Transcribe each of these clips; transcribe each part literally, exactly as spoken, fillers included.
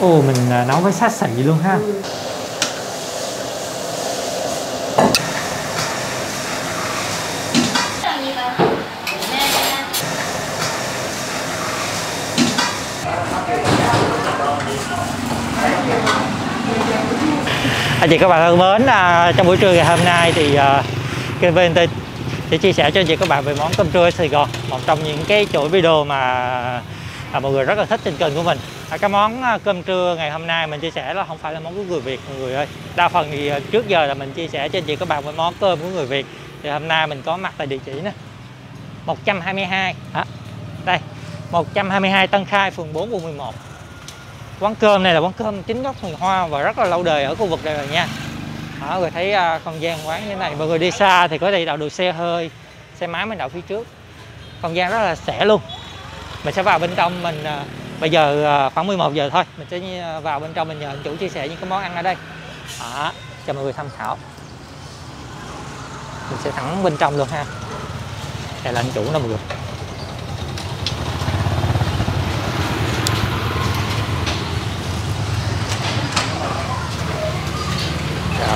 Ồ, mình nấu với xá xị luôn ha. Ừ. Anh chị các bạn thân mến, à, trong buổi trưa ngày hôm nay thì à, kênh vê en tê sẽ chia sẻ cho anh chị các bạn về món cơm trưa ở Sài Gòn, một trong những cái chuỗi video mà à, mọi người rất là thích trên kênh của mình. À, cái món cơm trưa ngày hôm nay mình chia sẻ là không phải là món của người Việt mọi người ơi. Đa phần thì trước giờ là mình chia sẻ cho anh chị các bạn về món cơm của người Việt, thì hôm nay mình có mặt tại địa chỉ nè một trăm hai mươi hai à, đây một trăm hai mươi hai Tân Khai, phường bốn, quận mười một. Quán cơm này là quán cơm chính gốc người Hoa và rất là lâu đời ở khu vực này rồi nha. Mọi người thấy uh, không gian quán như thế này, mọi người đi xa thì có thể đậu được xe hơi, xe máy mình đậu phía trước, không gian rất là rẻ luôn. Mình sẽ vào bên trong, mình uh, bây giờ uh, khoảng mười một giờ thôi, mình sẽ uh, vào bên trong mình nhờ anh chủ chia sẻ những cái món ăn ở đây đó, cho mọi người tham khảo. Mình sẽ thẳng bên trong luôn ha. Đây là anh chủ đó mọi người.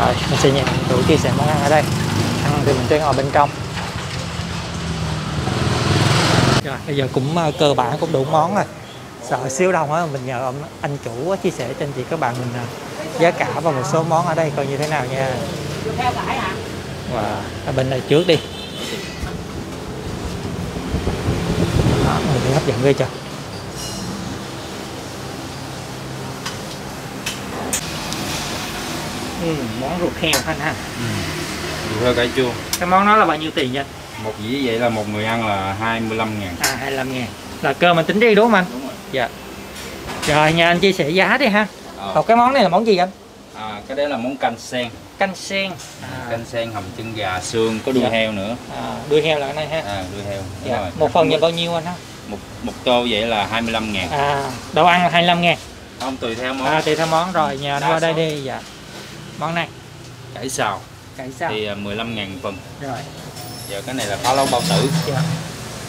Rồi, mình sẽ nhận đủ chia sẻ món ăn ở đây. Ăn thì mình sẽ ngồi bên trong. Rồi, bây giờ cũng cơ bản cũng đủ món rồi. Sợ xíu đông á, mình nhờ anh chủ chia sẻ cho anh chị các bạn mình giá cả và một số món ở đây coi như thế nào nha. Và wow, bên này trước đi. Đó, mình hấp dẫn ghê chưa. Ừ, món ruột heo anh ha. Ừ. Ruột heo cải chua. Cái món đó là bao nhiêu tiền vậy? Một dĩa vậy là một người ăn là hai mươi lăm ngàn. À, hai mươi lăm ngàn. Là cơm mình tính đi đúng không anh? Đúng rồi. Dạ. Rồi nhà anh chia sẻ giá đi ha. Ờ. Còn cái món này là món gì anh? À, cái đấy là món canh sen. Canh sen. À. Canh sen hầm chân gà xương có đuôi dạ. heo nữa. À, đuôi heo là cái này ha. À, đuôi heo. Dạ. Rồi. Một phần vậy bao nhiêu anh ha? Một một tô vậy là hai mươi lăm ngàn. À, đồ ăn là hai mươi lăm ngàn. Không, tùy theo món. À, tùy theo món rồi, nhà anh qua đây đi. Dạ. Món này cải xào, cải xào thì mười lăm ngàn phần. Rồi. Giờ cái này là pháo lấu bao tử. Dạ.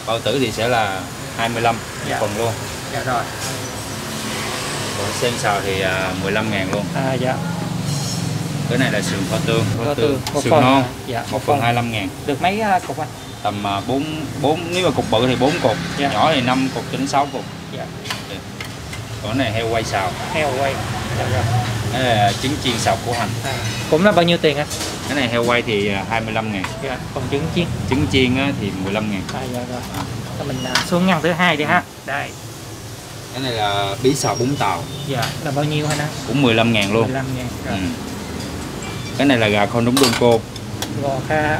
Bao tử thì sẽ là hai mươi lăm dạ. phần luôn. Dạ rồi. Còn sen xào thì mười lăm ngàn luôn. À dạ. Cái này là sườn kho tương, kho tương, sườn non. Dạ. Một phần hai mươi lăm ngàn. Được mấy cục anh? Tầm bốn bốn, nếu mà cục bự thì bốn cục, dạ. nhỏ thì năm cục đến sáu cục. Dạ. Còn này heo quay xào. Heo quay. Dạ rồi. Cái này là trứng chiên xào củ hành. À, cũng là bao nhiêu tiền anh? Cái này heo quay thì hai mươi lăm ngàn. Dạ. Còn trứng chiên? Trứng chiên thì mười lăm ngàn. À, dạ rồi. À. Mình xuống ngăn thứ hai đi ha. Đây. Cái này là bí xào Bún Tàu. Dạ. Là bao nhiêu anh? Cũng mười lăm ngàn luôn. mười lăm ngàn. Rồi. Ừ. Cái này là gà kho nấm đông cô. Gà,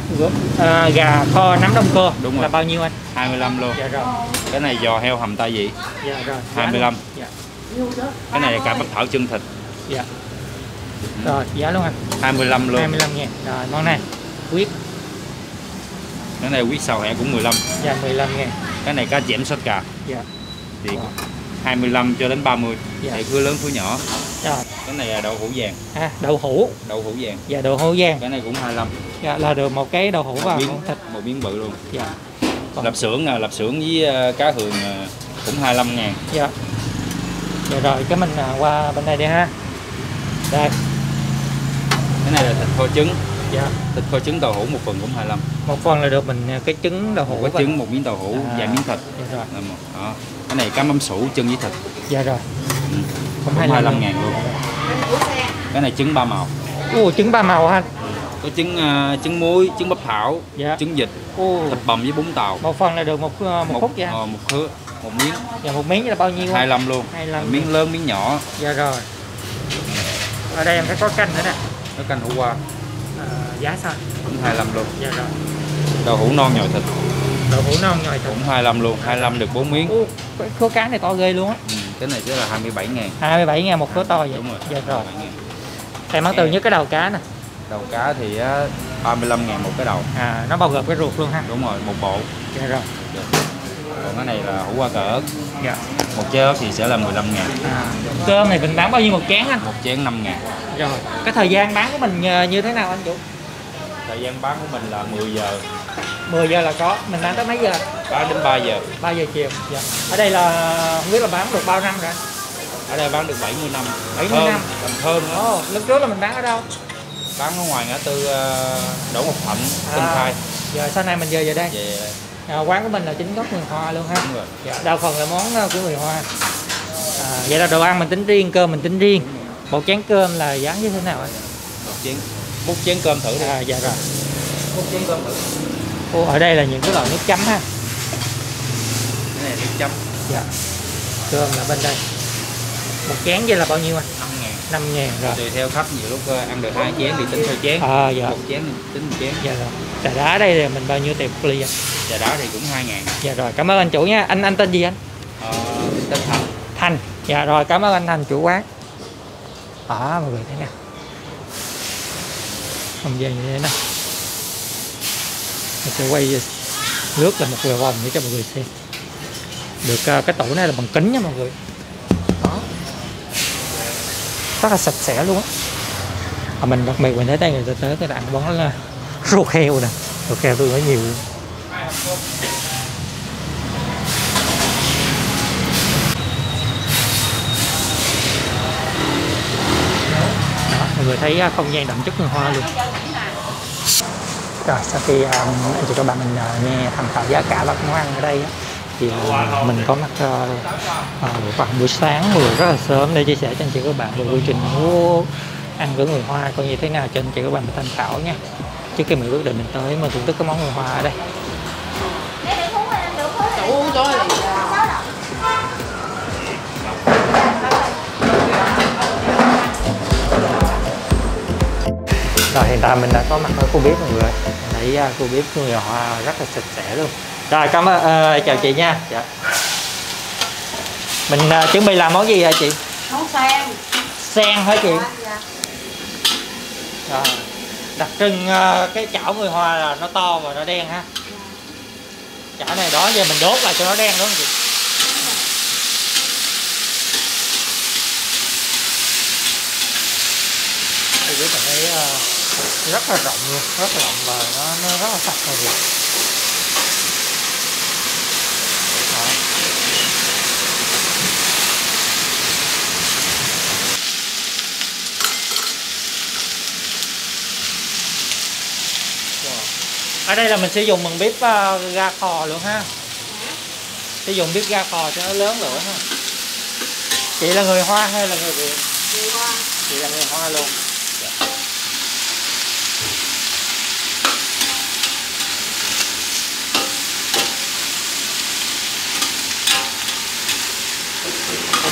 à, gà kho nấm đông cô. Đúng rồi. Là bao nhiêu anh? hai mươi lăm luôn. Dạ rồi. Cái này giò heo hầm tai vị. Dạ rồi. hai mươi lăm. Dạ. Cái này là cải bắp thảo chân thịt. Dạ. Rồi, giá luôn anh. hai mươi lăm luôn. hai mươi lăm ngàn. Rồi, món này huyết. Cái này huyết xào hẹ cũng mười lăm. Dạ, mười lăm ngàn. Cái này cá chẽm sốt cà. Dạ. Thì wow. hai mươi lăm cho đến ba mươi. Dạ. Thì cứ lớn cứ nhỏ. Rồi. Cái này là đậu hũ vàng. À, đậu hũ. Đậu hũ vàng. Dạ, đậu hũ vàng. Cái này cũng hai mươi lăm. Dạ, là được một cái đậu hũ vào miếng thịt, một miếng bự luôn. Dạ. Còn... Lạp xưởng à, lạp xưởng với cá hường cũng hai mươi lăm ngàn. Dạ. Dạ rồi, cái mình qua bên đây đi ha. Đây. Cái này là thịt kho trứng. Dạ. Thịt kho trứng tàu hũ một phần cũng hai mươi lăm. Một phần là được mình cái trứng đậu hũ. Một cái trứng, một miếng tàu hũ à, và miếng thịt. Dạ rồi. Đó. Cái này cá mắm sủ chân với thịt. Dạ rồi. Ừ. Cũng hai mươi lăm ngàn luôn. Cái này trứng ba màu. Ồ, trứng ba màu ha. Có trứng uh, trứng muối, trứng bắp thảo, dạ. trứng vịt, thịt bằm với bún tàu. Một phần là được một một, một khúc dạ. Ờ, một khứa, một miếng. Dạ, một miếng là bao nhiêu? hai mươi lăm luôn. hai mươi lăm. Miếng lớn, miếng nhỏ. Dạ rồi. Ở đây em thấy có canh nữa nè. Có canh hủ qua. À, giá sao? Cũng hai mươi lăm luôn. Dạ rồi. Đậu hũ non nhồi thịt. Đậu hũ non nhồi thịt. Cũng hai mươi lăm luôn, hai mươi lăm được bốn miếng. Ủa, cái khứa cá này to ghê luôn á. Ừ, cái này sẽ là hai mươi bảy ngàn. hai mươi bảy ngàn một khứa to vậy. Đúng rồi. Dạ rồi. Em mắc từ nhất cái đầu cá nè. Đầu cá thì ba mươi lăm ngàn một cái đầu. À, nó bao gồm cái ruột luôn ha. Đúng rồi, một bộ. Dạ rồi. Được. Còn cái này là hủ qua cà ớt. Dạ. Một chén ớt thì sẽ là mười lăm ngàn. À, cơm này mình bán bao nhiêu một chén anh? Một chén năm ngàn. Rồi. Cái thời gian bán của mình như thế nào anh chủ? Thời gian bán của mình là mười giờ. mười giờ là có. Mình bán tới mấy giờ? Bán đến ba giờ. ba giờ chiều. Dạ. Ở đây là không biết là bán được bao năm rồi? Ở đây bán được bảy mươi năm. bảy mươi năm. Làm thơm đó. Oh, lúc trước là mình bán ở đâu? Bán ở ngoài ngã tư Đỗ Ngọc Thạnh, Tân Khai. Giờ sau này mình về về đây. Về đây. À, quán của mình là chính gốc người Hoa luôn ha. Đúng rồi. Dạ. Đa phần là món của người Hoa. À, vậy là đồ ăn mình tính riêng, cơm mình tính riêng. Một chén cơm là giá như thế nào ạ? Một chén, một chén cơm thử đi. À, dạ rồi. Một chén cơm thử. Ô, ở đây là những cái loại nước chấm ha. Cái này nước chấm. Dạ. Cơm là bên đây. Một chén vậy là bao nhiêu anh? năm ngàn. năm ngàn rồi. Tùy theo khách, nhiều lúc ăn được hai chén thì tính theo chén. À, dạ. Một chén tính một chén. Dạ rồi. Trà đá đây là mình bao nhiêu tiền một ly vậy? Trà đá thì cũng hai ngàn. Dạ rồi, cảm ơn anh chủ nha. Anh anh tên gì anh? Ờ, tên Thành. Thành. Dạ rồi, cảm ơn anh Thành chủ quán. Đó, mọi người thấy nè. Không gian như thế này. Mình sẽ quay nước là một vòng vòng để cho mọi người xem. Được, cái tủ này là bằng kính nha mọi người. Đó. Rất là sạch sẽ luôn á. À, mình đặc biệt mình thấy đây người ta tới cái đoạn món là ruột heo nè. Ruột heo tôi nói nhiều. Mọi người thấy không gian đậm chất người Hoa luôn. Rồi sau khi um, anh chị các bạn mình uh, nghe tham khảo giá cả và món ăn ở đây á, thì uh, mình có mặt uh, uh, vào buổi sáng vừa rất là sớm để chia sẻ cho anh chị các bạn về quy trình mua ăn với người Hoa coi như thế nào cho anh chị các bạn mình tham khảo nha. Trước khi mình quyết định mình tới mình thưởng thức cái món người Hoa ở đây. Rồi hiện tại mình đã có mặt ở khu bếp mọi người. Thấy uh, khu bếp người Hoa rất là sạch sẽ luôn. Rồi cảm ơn, uh, chào chị nha. Dạ. Mình uh, chuẩn bị làm món gì vậy chị? Món sen. Sen hả chị? Dạ. Rồi. Đặc trưng uh, cái chảo người Hoa là nó to và nó đen ha. Dạ. Chảo này đó giờ mình đốt lại cho nó đen đúng không chị? Thì mình thấy uh, rất là rộng luôn, rất là rộng và nó, nó rất là sạch rồi. Đó. Ở đây là mình sử dụng bằng bếp uh, ga kho luôn ha. Sử dụng bếp ga kho cho nó lớn lửa ha. Chị là người Hoa hay là người Việt? Người Hoa. Chị là người Hoa luôn.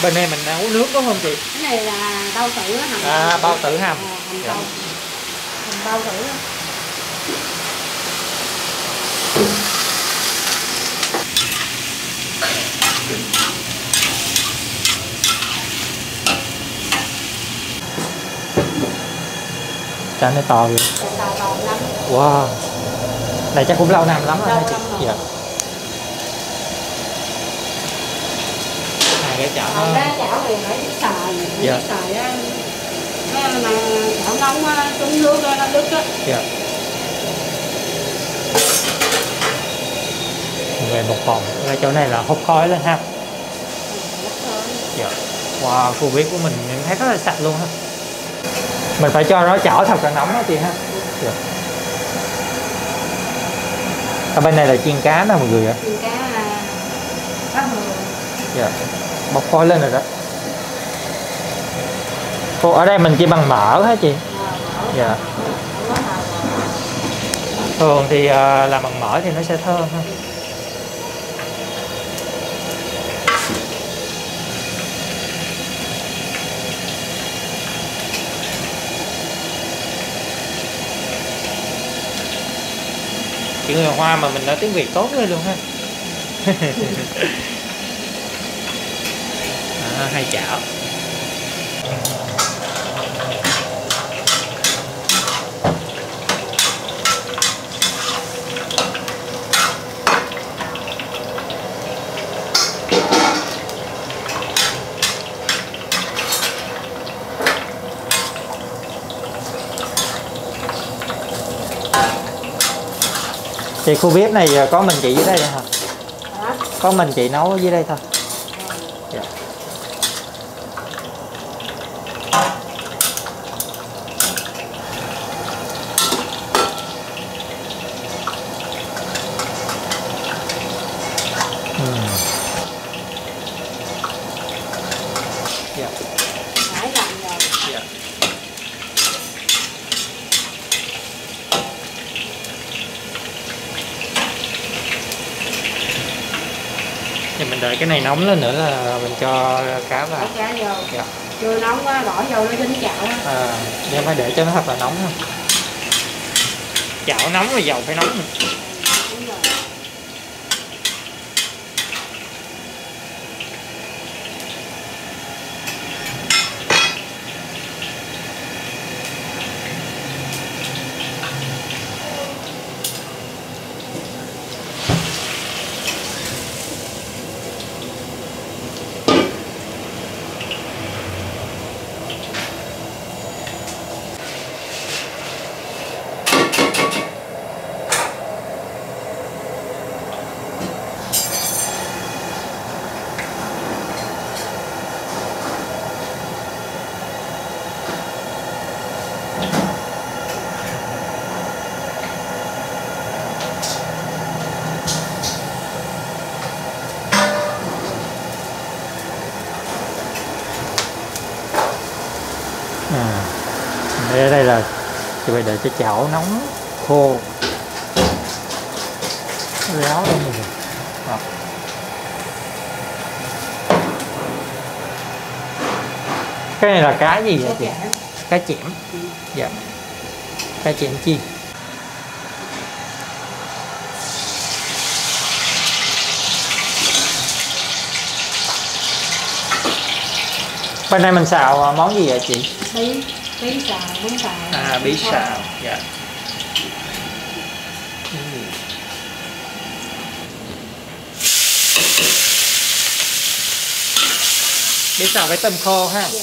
Bên này mình nấu nước đúng không chị? Cái này là bao tử hầm. À, bao tử hầm. À, hầm, dạ. Hầm bao tử. Chả nó to vậy. Wow. Này chắc cũng lâu năm lắm rồi chị. Dạ. Cái chảo nó... ra chảo thì phải xài, dạ. Xài á, mà chảo nóng á, trúng nước nó đứt á. Dạ. Về một phòng, ra chỗ này là hút khói lên ha. Dạ. Wow, khu bếp của mình em thấy rất là sạch luôn ha. Mình phải cho nó chảo thật là nóng đó chị ha. Dạ. Ở bên này là chiên cá nè mọi người ạ. Chiên cá là cá mười. Dạ. Bọc khói lên rồi đó. Cô ở đây mình chỉ bằng mỡ hả chị? Dạ. Thường thì uh, làm bằng mỡ thì nó sẽ thơm ha. Chị người Hoa mà mình nói tiếng Việt tốt lên luôn ha. Hai chảo. Thì khu bếp này có mình chị dưới đây hả? Có mình chị nấu dưới đây thôi. đợi cái này nóng lên nữa là mình cho cá vào. Để cá vô. Dạ. Chưa nóng quá bỏ vô nó dính chảo á. À, em phải để cho nó thật là nóng thôi. Chảo nóng rồi dầu phải nóng. Rồi. Đúng rồi. Ở đây là thì phải đợi cho chảo nóng khô ráo lên mình. Đó. Cái này là cá gì vậy chị? Cá chẽm. Dạ. Cá chẽm chi? Bên đây mình xào món gì vậy chị? Bí. Bí xào, bí xào. À, bí xào, dạ. Bí xào với tôm khô ha. Dạ.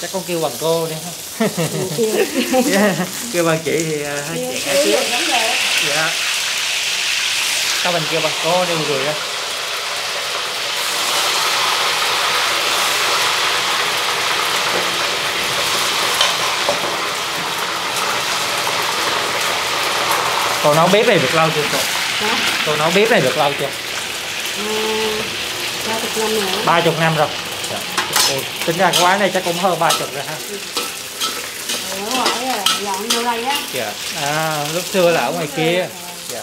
Chắc con kêu bằng cô đi ha. Yeah. Kêu bằng chị thì hơi trẻ xíu. Dạ. Sao mình kêu bằng cô đi rồi đó. Cô nấu bếp này được lâu chưa cô? Đó. Cô nấu bếp này được lâu chưa? ba mươi năm rồi. ba mươi năm rồi. Dạ. Ôi, tính ra cái quán này chắc cũng hơn ba mươi rồi ha. Đúng rồi, dọn vô đây á. Dạ. À, lúc xưa là ở ngoài kia. Dạ.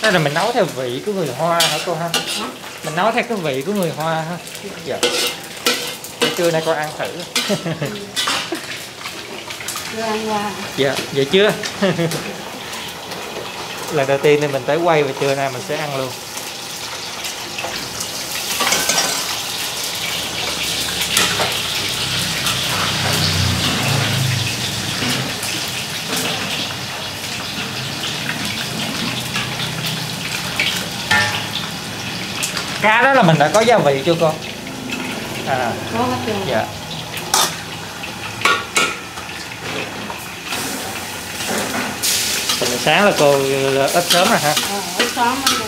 Đây là mình nấu theo vị của người Hoa hả cô ha? Mình nấu theo cái vị của người Hoa ha. Dạ. Trưa nay cô ăn thử. Chưa ăn qua. Dạ, vậy chưa? Lần đầu tiên thì mình tới quay và trưa nay mình sẽ ăn luôn. Cá đó là mình đã có gia vị chưa con? À, có hết rồi. Dạ. Từ sáng là cô ít sớm rồi ha. Ờ, ít sớm rồi.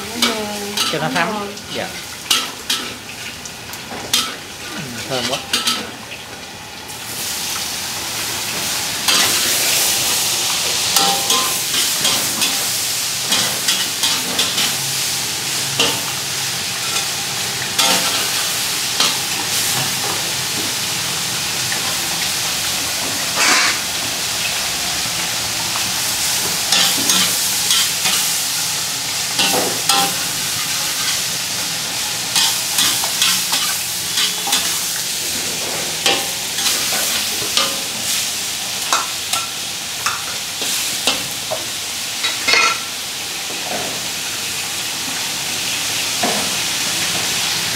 Cho nó thấm. Dạ. Thơm quá.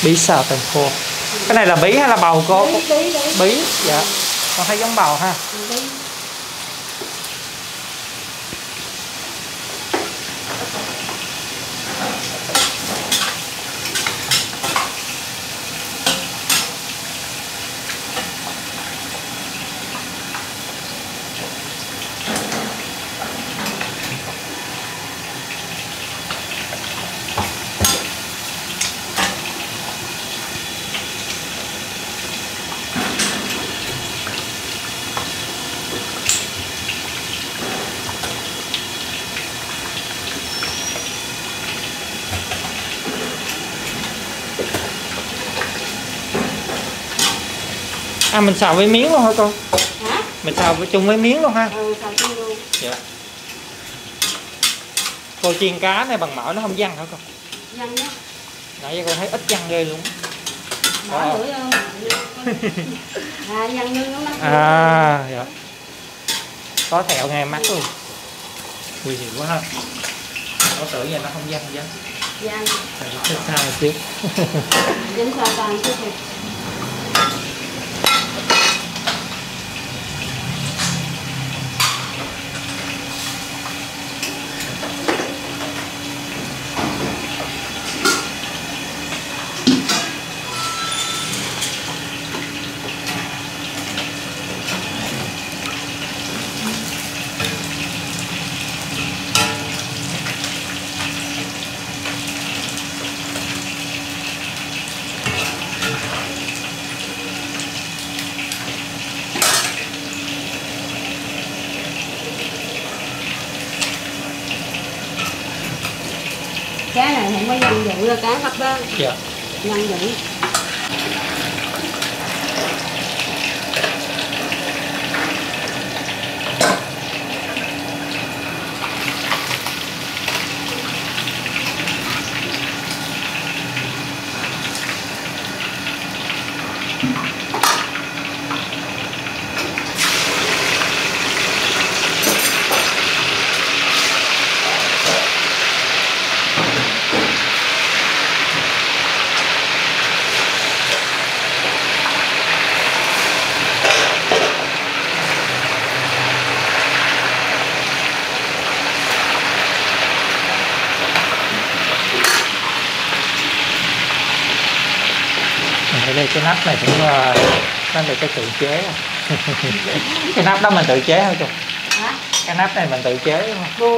Bí xào tôm khô. Cái này là bí hay là bầu cô? Bí, bí, bí. Bí. Dạ. Con thấy giống bầu ha. Bí. À mình xào với miếng luôn hả con? Hả? Mình xào với chung với miếng luôn ha. Ừ, xào chung luôn. Dạ. Cô chiên cá này bằng mỡ nó không văng hả con? Văng đó. Nãy giờ con thấy ít văng ghê luôn. Mỡ nữa không? À văng như nó mắc. À dạ. Có thẹo nghe mắt luôn. Nguy hiểm quá ha. Có tưởng giờ nó không văng văng. Văng. Phải xa một xíu. Văng xa vàng chứ thiệt. Cá này không có nhân dữ đâu, cá hấp đó. Dạ. Nhân dữ. Đây cái nắp này cũng là nó được cái tự chế. Cái nắp đó mình tự chế hả chú? Hả? Cái nắp này mình tự chế không?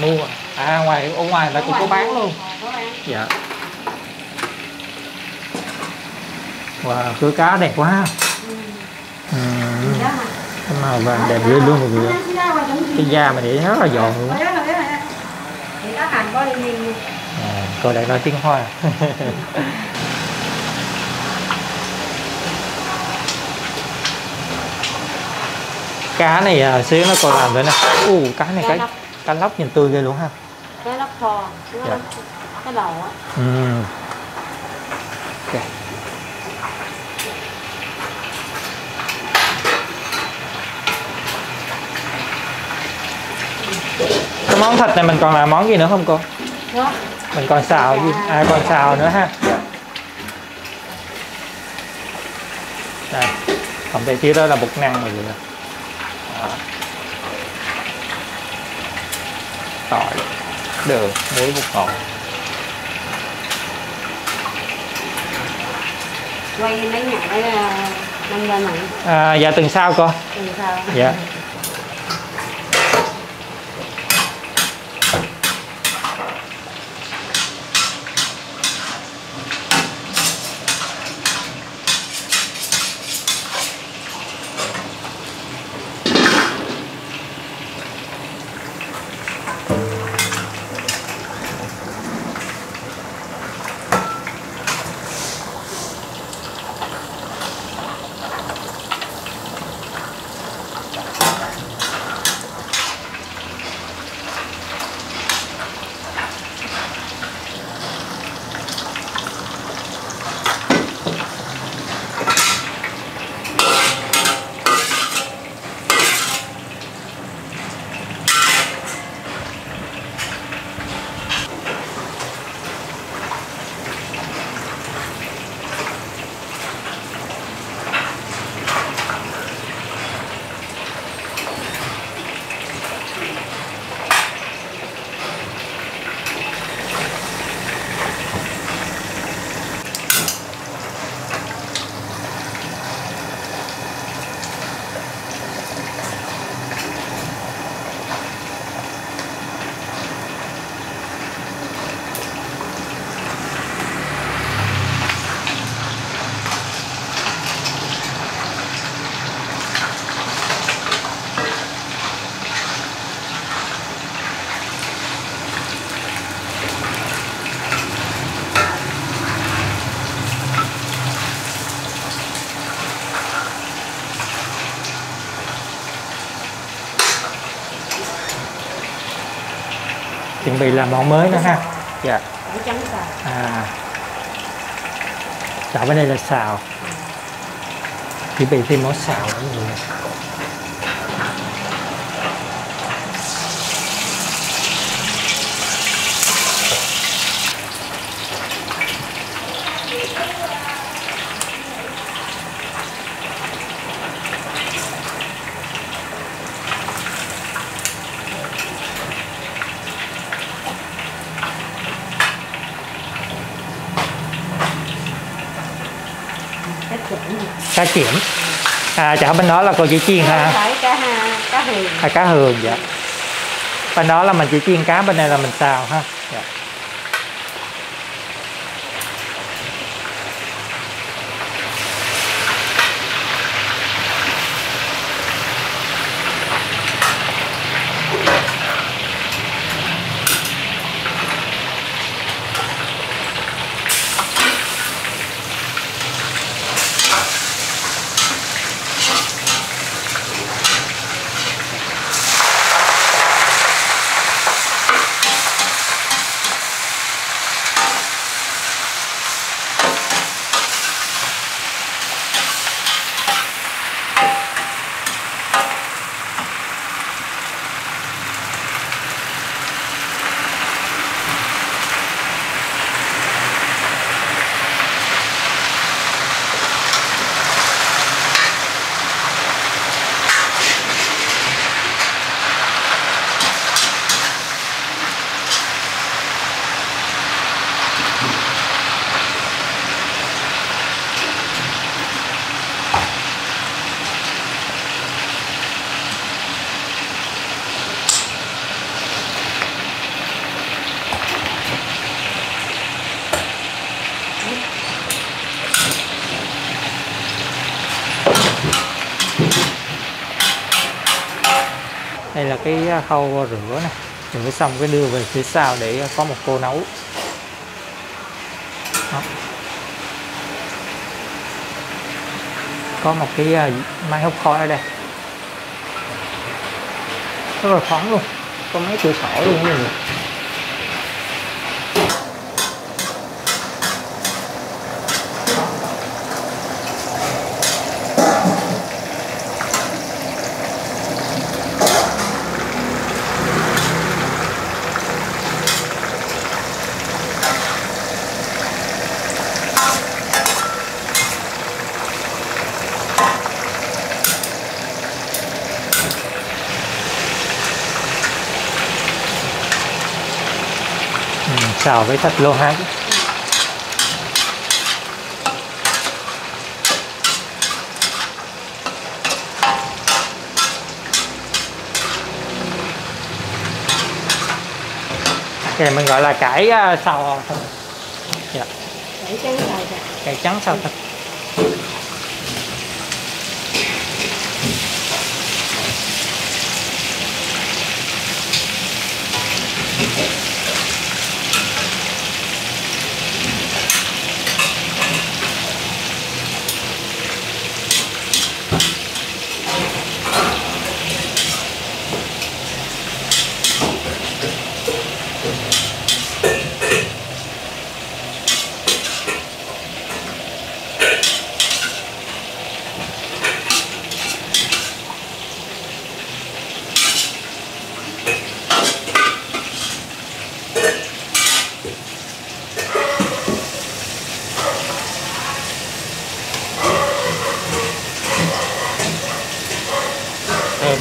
Mua. Mua. À ngoài ở ngoài nó cũng có bán luôn. Có bán. Dạ. Wow, cửa cá đẹp quá. Ừ. Ừ. Cái màu vàng đẹp lên luôn mọi người. Cái da mà để rất là giòn luôn. À, coi lại nói tiếng Hoa. Cá này à, xíu nó còn làm vậy nè. U uh, cá này cá, cá, cá lóc nhìn tươi ghê luôn ha. Cá lóc kho, cái dạ. Cái đầu á. Ừ. Okay. Cái món thịt này mình còn làm món gì nữa không cô? Đó. Mình còn xào gì? À còn xào nữa ha. Đây, còn đây kia đó là bột năng rồi. Tỏi, đường, muối, bột ngọt. Quay mấy ngày là năm ba ngày. À, dạ tuần sau cô. Tuần sau. Dạ. chuẩn bị làm món mới nữa ha. Dạ. À, xào bên đây là xào. Chuẩn bị thêm món xào nữa mọi người. Cá chẽm. À, chả bên đó là cô chỉ chiên ha. Cá, cá hường. À, cá hường dạ. Bên đó là mình chỉ chiên cá, bên này là mình xào ha. Dạ. Đây là cái khâu rửa này, rửa xong cái đưa về phía sau để có một cô nấu. Đó. Có một cái máy hút khói ở đây, rất là thoáng luôn, có mấy cửa sổ luôn mọi người. Xào với thịt lô hai. Cái này mình gọi là cải xào thịt. Dạ. Cải trắng xào thịt. Cải trắng xào thịt.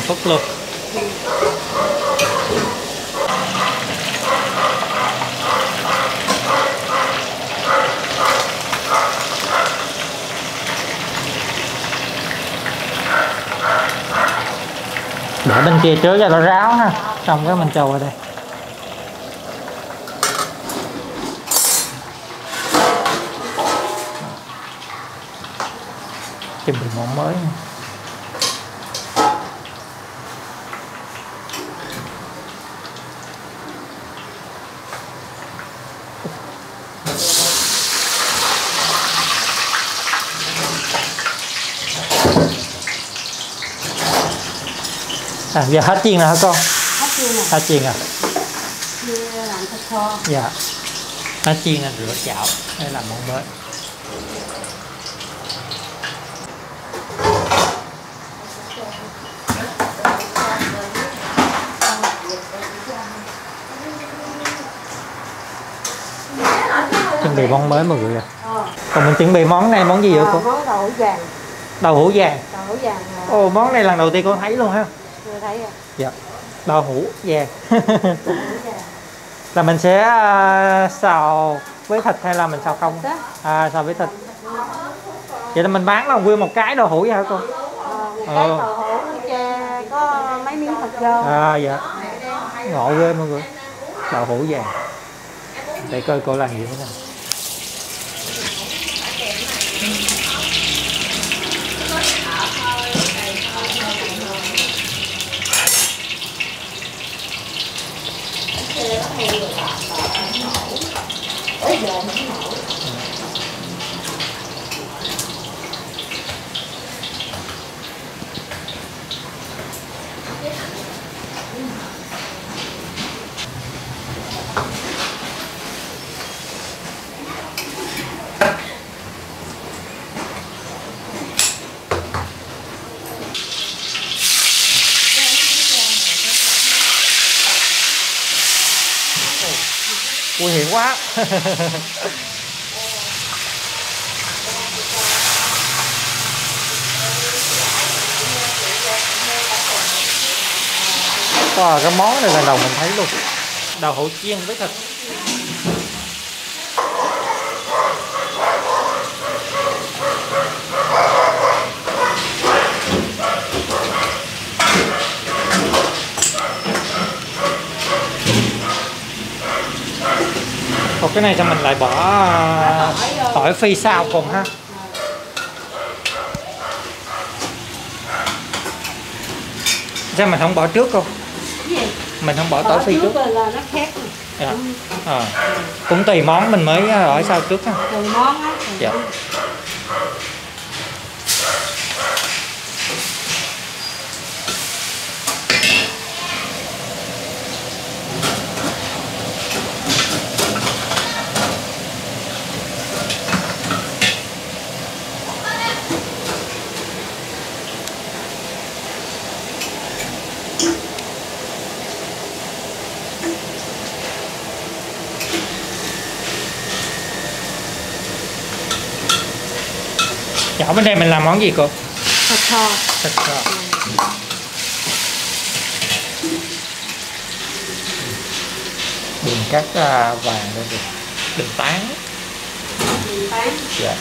Tốt luôn. Để bên kia trước cho nó ráo ha, xong cái mình trầu vào đây. Chuẩn bị món mới nha. À, giờ hết chiên rồi hả con? Hết chiên rồi. Hết chiên rồi. kho. Dạ. Cá chiên là rửa chảo để làm món mới. Chuẩn bị món mới mọi người ạ. Còn mình chuẩn bị món này món gì vậy cô? Món đậu hũ vàng. Đậu hũ vàng. Đậu hũ vàng. Ồ, món này lần đầu tiên cô thấy luôn ha. Chưa thấy à. Dạ. Đậu hũ vàng. Là mình sẽ uh, xào với thịt hay là mình xào không? À, xào với thịt. Vậy là mình bán là nguyên một cái đậu hũ vậy hả cô? Một cái đậu hũ có mấy miếng thịt vô. À dạ. Ngộ ghê mọi người. Đậu hũ vàng. Để coi cô làm gì thế nào. Nguy hiểm quá. Wow, cái món này lần đầu mình thấy luôn. Đậu hũ chiên với thịt. Còn cái này cho mình lại bỏ uh, tỏi phi sao cùng ha. Sao mình không bỏ trước không? Mình không bỏ, bỏ tỏi phi trước, trước. Là nó khác. Dạ. À. Cũng tùy món mình mới hỏi sao trước ha. Tùy món á. Dạ. Ở bên đây mình làm món gì cô? Thịt kho. Thịt kho. Đừng cắt uh, vàng lên được. Đừng tán. Đừng tán. Dạ.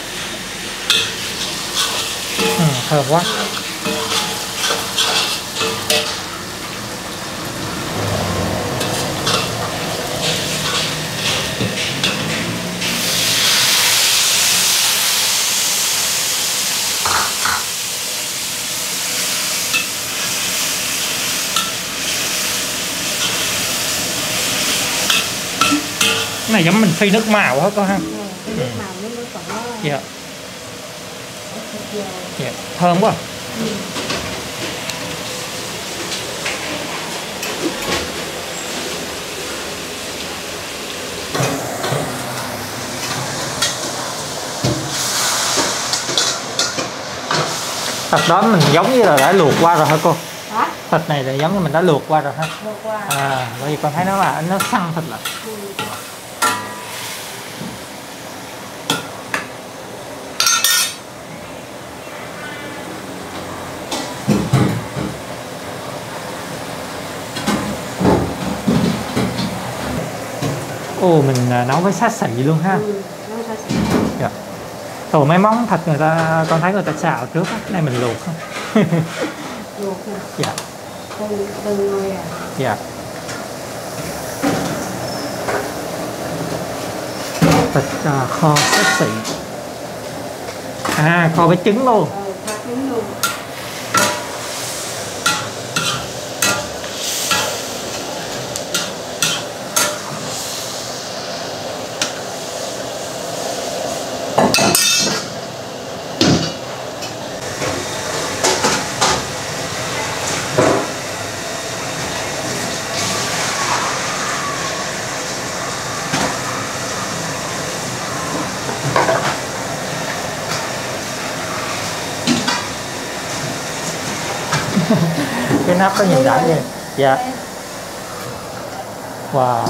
Ừ, thơm quá. Cái này giống mình phi nước màu hết có ha. Ừ, nước màu nước nước cỏ. Dạ. Dạ, thơm quá. Ừ. Thật đó mình giống như là đã luộc qua rồi hả cô? Hả? Thịt này là giống như mình đã luộc qua rồi ha. Luộc qua. À, bởi vì con thấy nó là nó săn thịt lại. Ừ. Ồ, mình nấu với xá xị luôn ha. Ừ, nấu xá xị. Dạ. Thôi mấy món thịt người ta, con thấy người ta xào trước á, cái này mình luộc không? Luộc hả? Dạ. Từ, từ người à? Dạ. Thịt uh, kho xá xị. À, kho với trứng luôn. Ừ, kho trứng luôn. Cái nắp có nhìn đã vậy. Dạ. Wow.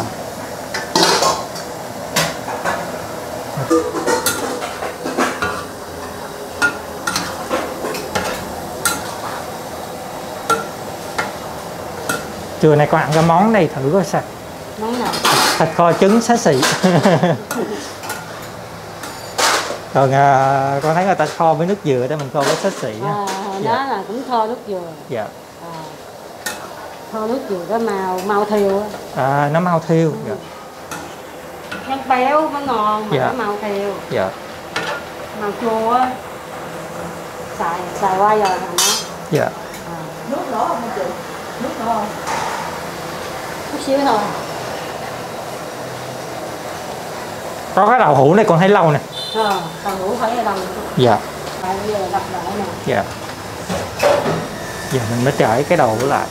Trưa nay con ăn cái món này thử coi sao. Món nào? Thịt kho trứng xá xị. Còn à, con thấy người ta kho với nước dừa để mình kho với xá xị. À, hồi dạ. Đó là cũng kho nước dừa. Dạ. À, kho nước dừa có màu màu thiều. À, nó màu thiều. Ừ. Dạ. Nó béo, nó ngon mà dạ. Nó màu thiều. Dạ. Màu chua á. Xài xài qua giờ là nó. Dạ. À. Nước đổ không chị? Nước đổ không? Chút xíu thôi. Có cái đậu hũ này con thấy lâu nè. Ờ, đậu hũ phải là đồng. Dạ. Tại bây giờ đập lại nè. Dạ. Giờ mình mới trải cái đầu lại.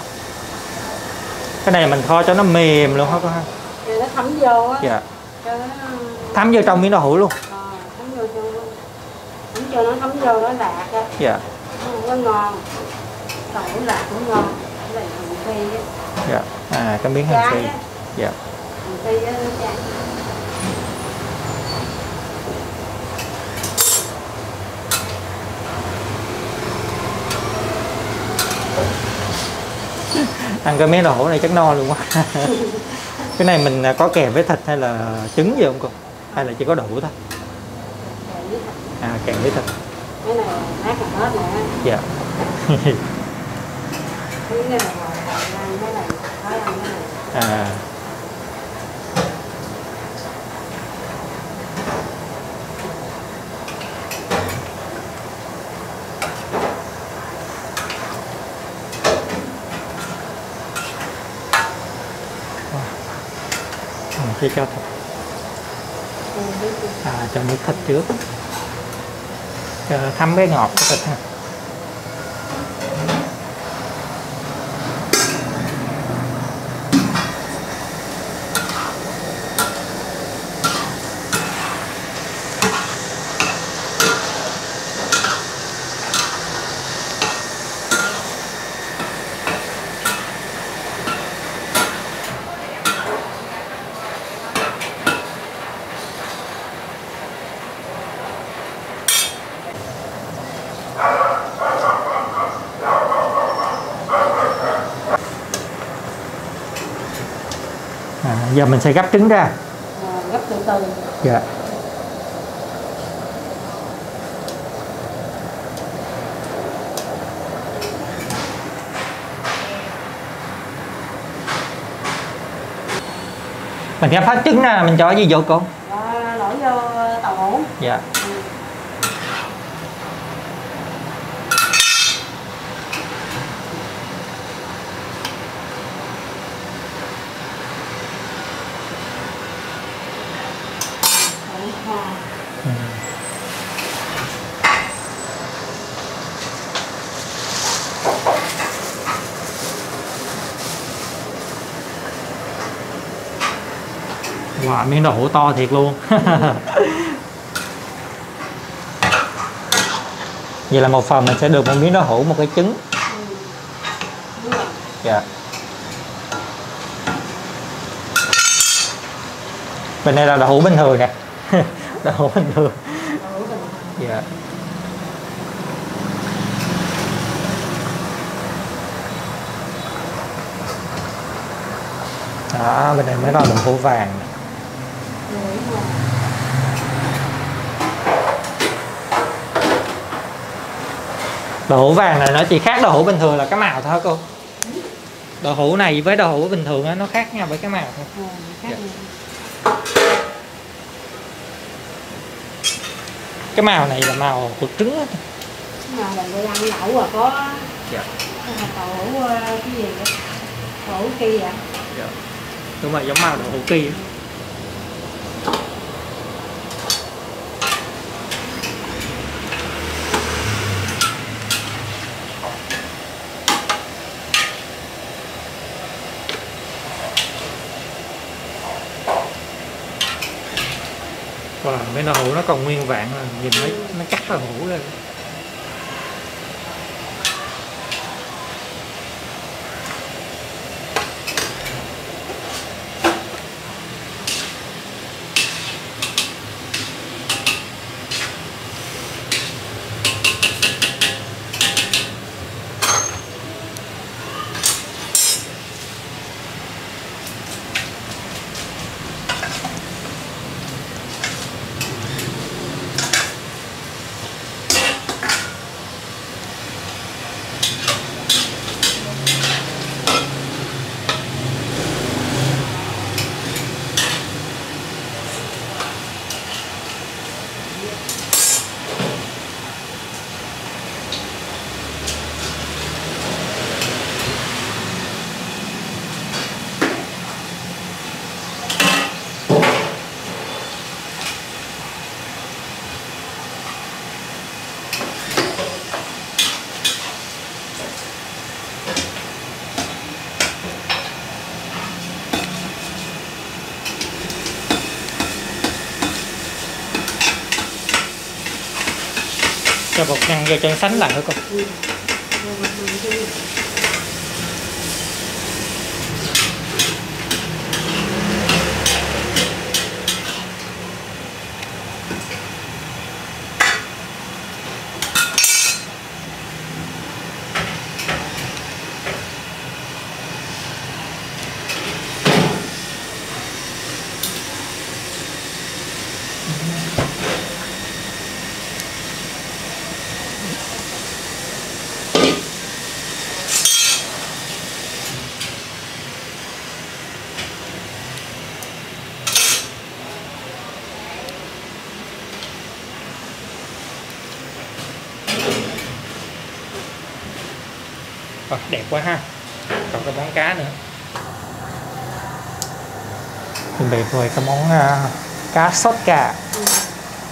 Cái này mình kho cho nó mềm luôn hả con ha? Để nó thấm vô á. Dạ. Cho nó... thấm vô trong miếng đậu hũ luôn. Ờ, thấm vô trong luôn. Thấm cho nó thấm vô nó lạc á. Dạ. Nó ngon. Đậu hũ lạc cũng ngon. Cái này hành phi á. Dạ. À, cái miếng hành phi. Dạ. Hành phi á nó chán. Ăn cái miếng đậu hũ này chắc no luôn quá. Cái này mình có kèm với thịt hay là trứng gì không con? Hay là chỉ có đậu hũ thôi? À, kèm với thịt. Cái này nát là hết nè. Dạ. À. Thì cho thịt. À, cho nước thịt trước. Cho thấm cái ngọt của thịt ha. Giờ mình sẽ gắp trứng ra. À, gắp từ từ. Dạ. Mình gắp hết trứng ra, mình cho cái gì vô con? À, lỗi vô tàu hũ. Dạ. Ừ. Wow, miếng đậu hũ to thiệt luôn. Vậy là một phần mình sẽ được một miếng đậu hũ, một cái trứng. Dạ. Bên này là đậu hũ bình thường nè. Đậu hũ bình thường. Dạ. Đó, bên này mới là đậu hũ vàng. Đậu hũ vàng này nó chỉ khác đậu hũ bình thường là cái màu thôi hả cô? Đậu hũ này với đậu hũ bình thường đó, nó khác nhau với cái màu thôi. Ừ, khác dạ. Cái màu này là màu của trứng á. Cái màu này là ăn đậu rồi có dạ. Đậu hũ cái gì vậy? Đậu hũ kia vậy? Dạ. Đúng rồi, giống màu đậu hũ kia. Wow, mấy đậu hũ nó còn nguyên vạn rồi, nhìn nó, nó cắt đậu hũ lên. cho bột ăn cho chân sánh lại thôi con. Ờ, đẹp quá ha, còn cái món cá nữa. Chuẩn bị với cái món uh, cá sốt cà. Ừ.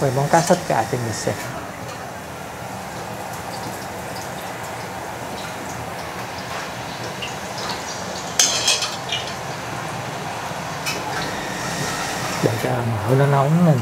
Với món cá sốt cà thì mình sẽ để cho mỡ nó nóng lên.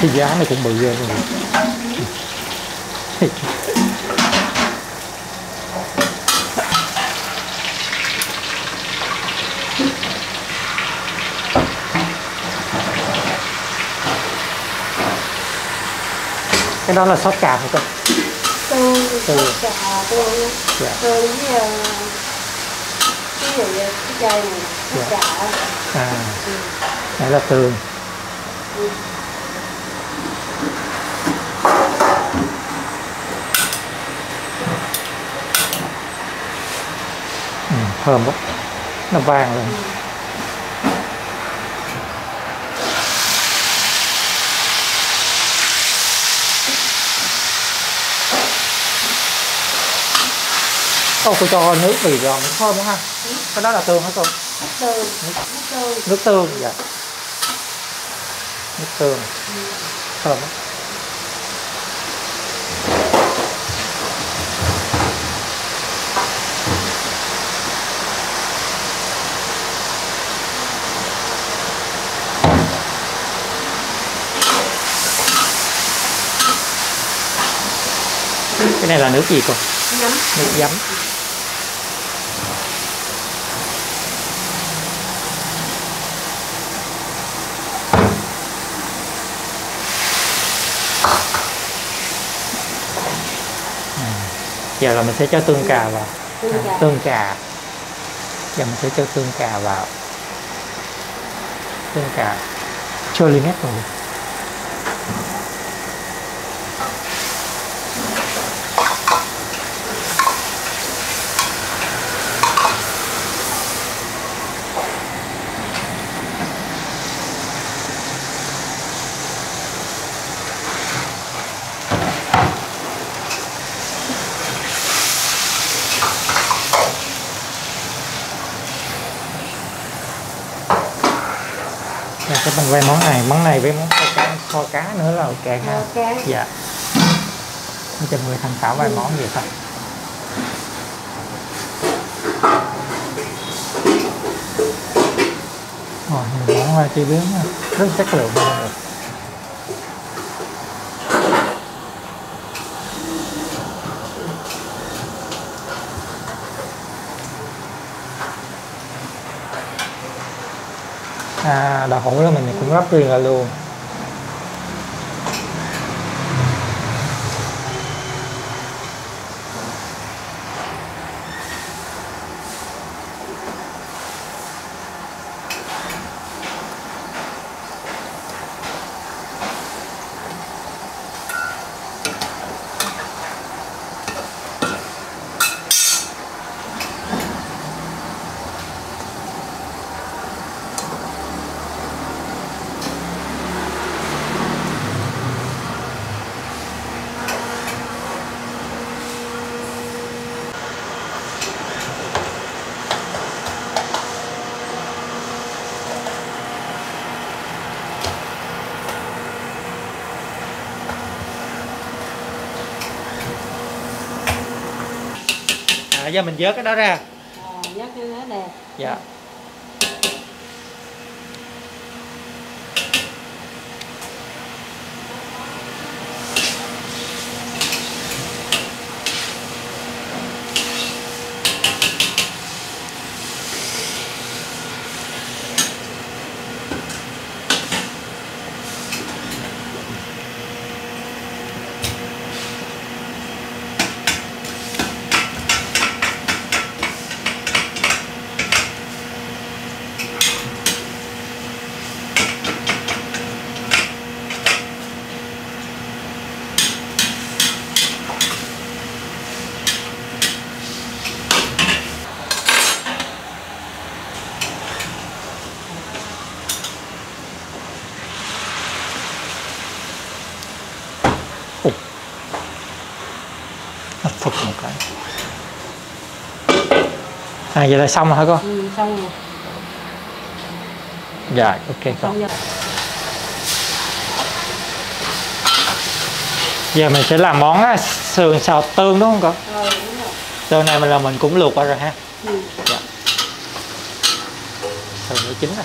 Cái giá này cũng bự ghê luôn. Cái đó là sốt cà hả con? Ừ, sốt cà tôi. Dạ. Tôi với cái gì vậy? Cái dây này, sốt dạ. Cà. À. Ừ. Đấy là tường. Ừ. Thơm quá, nó vàng lên. Ô, cô cho nước vị giòn thơm quá ha. Ừ. Cái đó là tương hả cô? Nước tương. Nước, nước tương, dạ. Nước tương. Ừ. Thơm quá. Cái này là nước gì cô? Nước giấm. À, giờ là mình sẽ cho tương cà vào. À, tương cà. Giờ mình sẽ cho tương cà vào. Tương cà. Cho lên hết rồi. Các bạn quay món này, món này với món kho cá, kho cá nữa là ok ha. Okay. Dạ. Cho mọi người tham khảo vài món vậy thôi. Rồi, món hoa chi biến rất chất lượng luôn rồi. À, đậu hũ đó mình cũng gấp riêng ra luôn. là do mình vớt cái đó ra. À, vớt cái đó đẹp. Dạ. À, vậy là xong rồi hả con? Ừ, xong rồi. Dạ, ok con. Giờ mình sẽ làm món sườn xào tương đúng không con? Ừ, đúng rồi. Giờ này mình là mình cũng luộc qua rồi ha. Ừ. Dạ. Sườn nó chín rồi.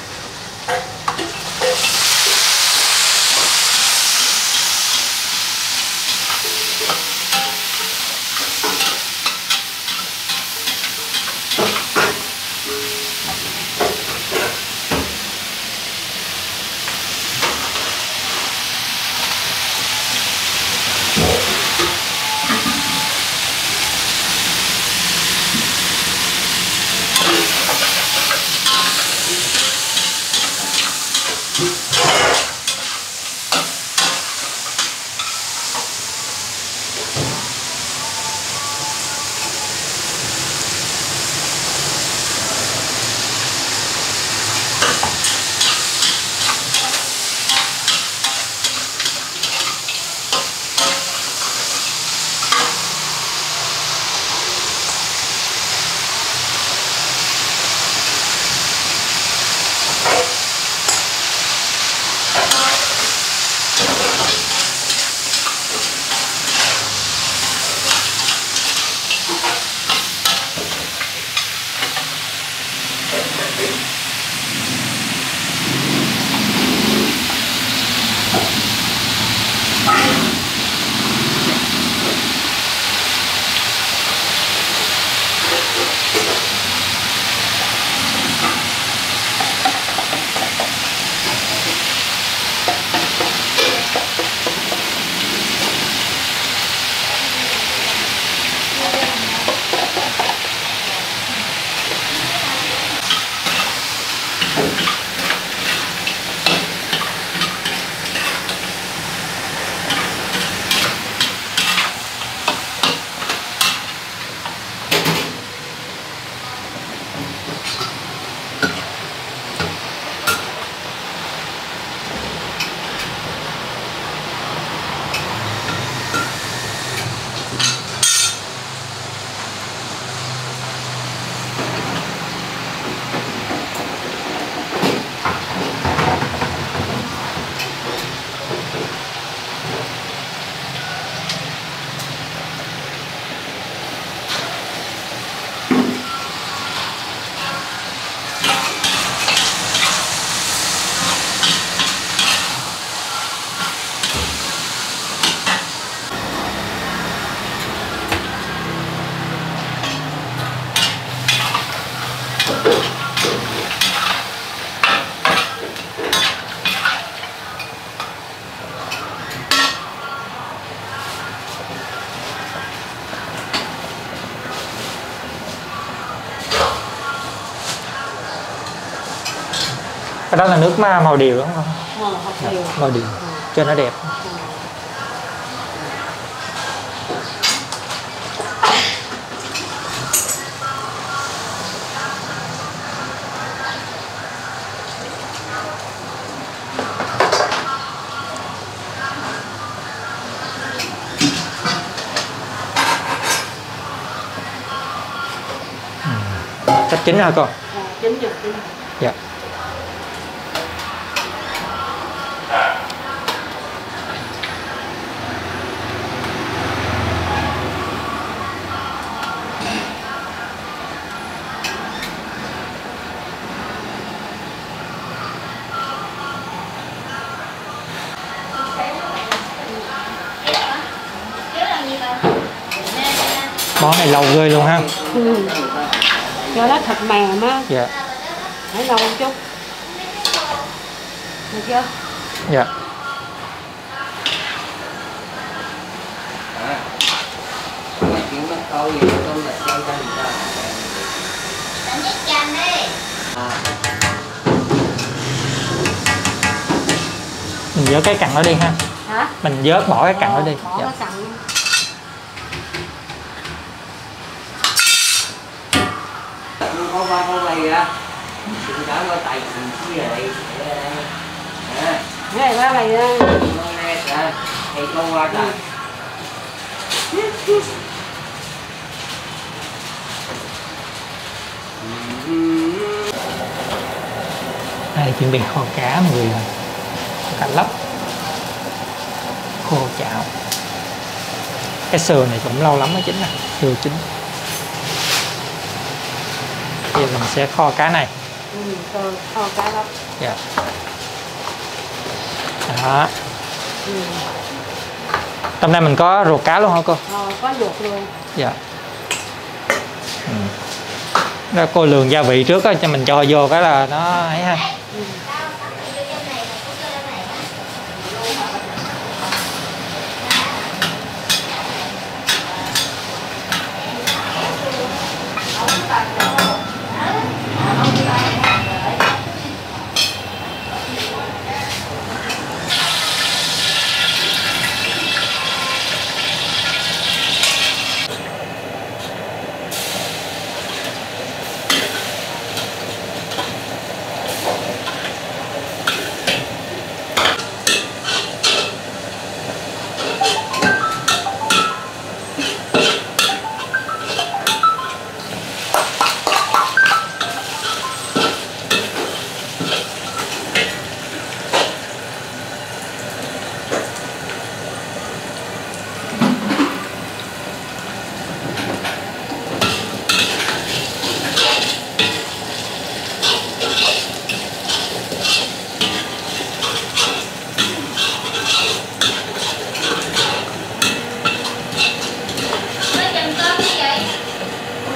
Cái đó là nước ma màu điều đúng không? Ừ, màu điều. Màu điều, ừ. Cho nó đẹp. Ừ. Sắp chín hả con? Ừ, chín rồi, chín rồi. Dạ. Món này lâu ghê luôn ha. Ừ. Do đó thịt mềm á. Dạ. Phải lâu một chút. Được chưa? Dạ. Mình vớt cái cặn đó đi ha. Hả? Mình vớt bỏ cái cặn đó đi. Bỏ dạ. Cái cặn. Đây chuẩn bị kho cá mọi người, cá lóc khô chảo. Cái sườn này cũng lâu lắm mới chín nè, sườn chín. Bây giờ mình sẽ kho cá này. Ừ, kho cá lóc. Dạ. Đó. Ừ. Hôm nay mình có ruột cá luôn hả cô? Ờ, có ruột luôn. Dạ. Ừ. Đó, cô lường gia vị trước á, cho mình cho vô cái là nó ấy ha. Ừ.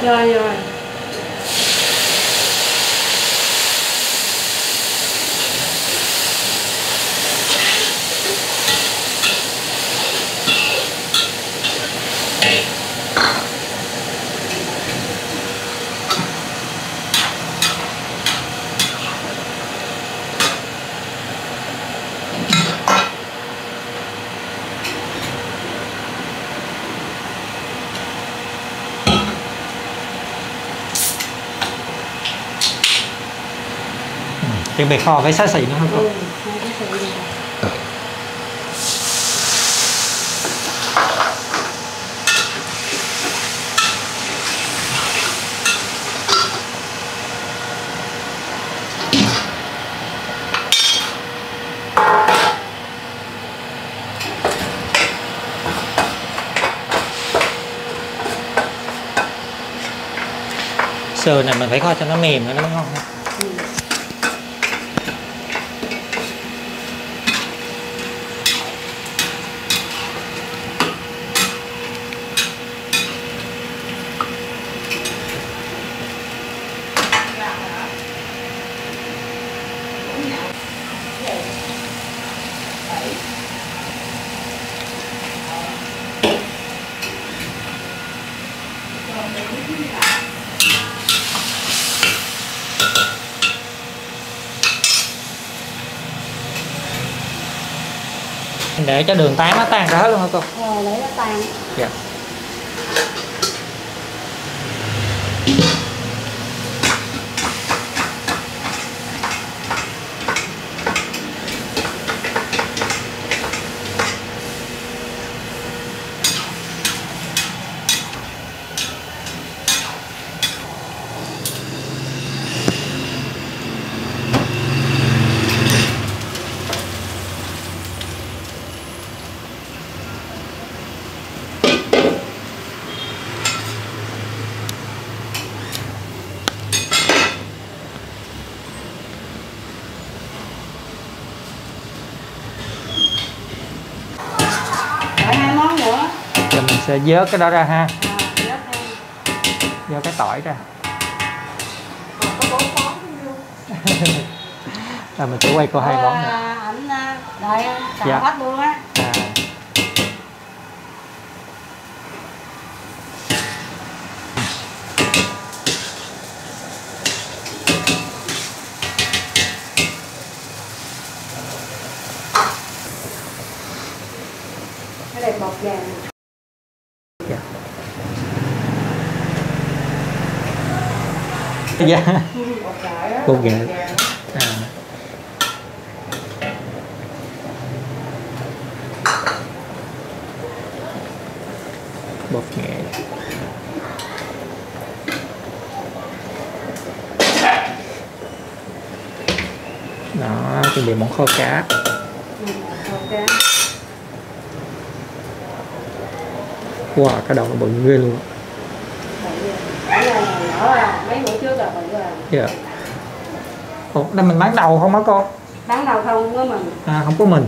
Rồi rồi. Chuẩn bị kho cái xá xị nữa không cô? Ừ, sườn này mình phải kho cho nó mềm nữa nó mới ngon ha. Ừ. Để cho đường tán nó tan ra hết luôn hả cô? Ờ, để nó tan. Dạ. Sẽ vớt cái đó ra ha. À, vô cái tỏi ra. À, mình sẽ quay cô hai món này. Ảnh đợi xào dạ. Hết luôn á. À. Cái này bột vàng. Dạ. Dạ. Bột vàng. Bột nghệ. Đó, chuẩn bị món kho cá. Ừ, kho cá. Wow, cá đầu nó bự ghê luôn. Mấy bữa trước là bự à. Dạ. Ủa, nên mình bán đầu không hả con? Bán đầu không có mình. À, không có mình.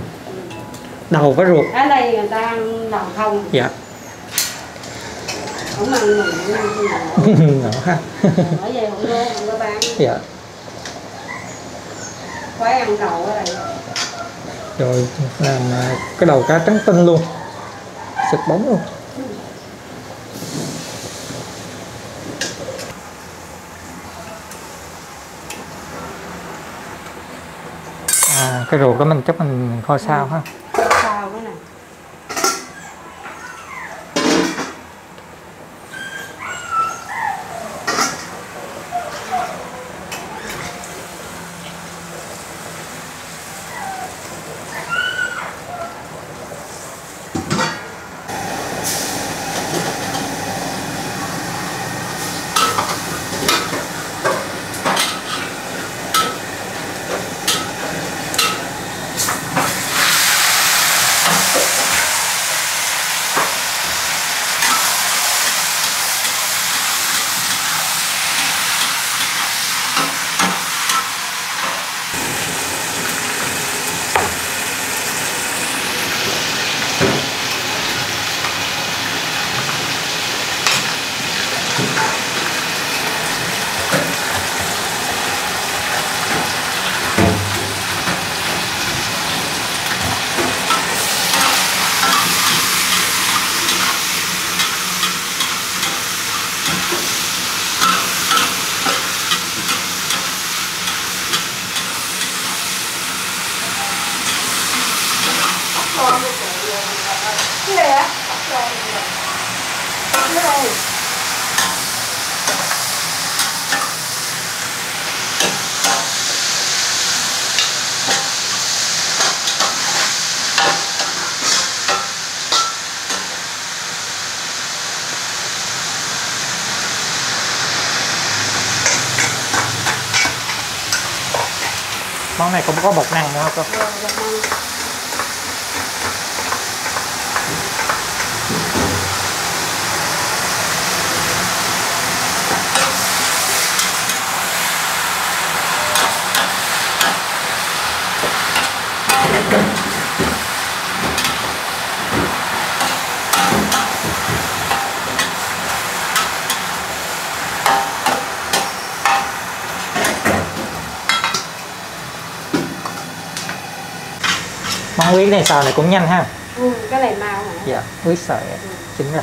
Đầu với ruột. Ở đây người ta ăn đầu không. Dạ. Không ăn mình, không ăn không nổi. Nổi ha. Nổi vậy không có, không có bán. Dạ. Khoái ăn đầu ở đây. Rồi, làm cái đầu cá trắng tinh luôn. Xịt bóng luôn. À, cái ruột đó mình chắc mình kho sao ha. Món này cũng có bột năng nữa không? Được, bột năng. Món huyết này xào này cũng nhanh ha. Ừ, cái này mau hả? Dạ, huyết sợi ừ. Chính rồi.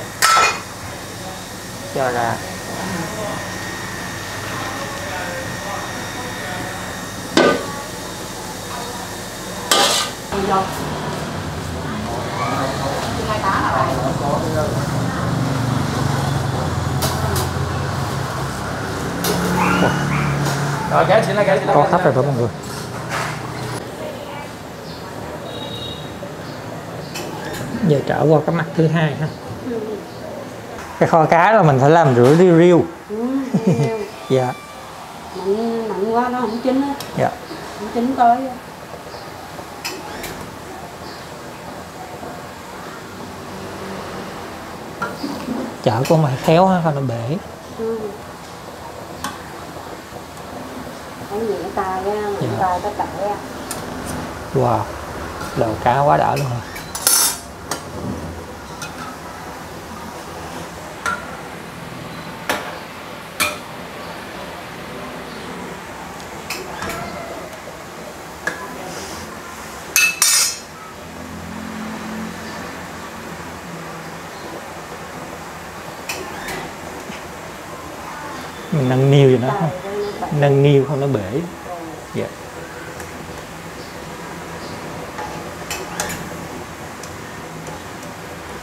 Cho ra. Ừ. Rồi, cái xin lại, cái xin lại. Con thấp rồi mọi người. Giờ trở qua cái mặt thứ hai ha. Ừ. Cái kho cá là mình phải làm rửa đi riêu. Ừ, riêu. Dạ. Mặn, mặn quá nó không chín á. Dạ. Không chín tới. Chở con mày khéo ha, không nó bể. Ừ. Nó nhẹ tay á, nhẹ tay có tệ á. Wow, đầu cá quá đã luôn rồi. mình nâng niu cho nó, nâng niu không nó bể. Dạ.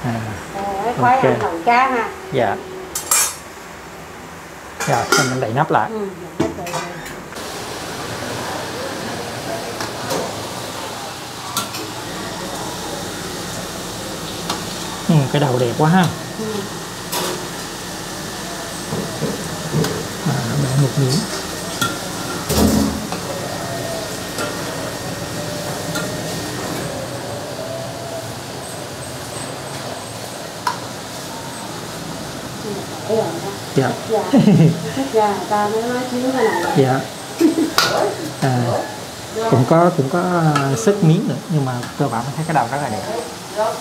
À, khoái ăn phần cá ha. Dạ. Dạ, mình đậy nắp lại. Ừ. Ừ, cái đầu đẹp quá ha. Ừ. À, bỏ một miếng. Dạ. Dạ. Ta mới nói chứ cái này. Dạ. À, cũng có cũng có sức miếng nữa nhưng mà cơ bản thấy cái đầu rất là đẹp. Đó.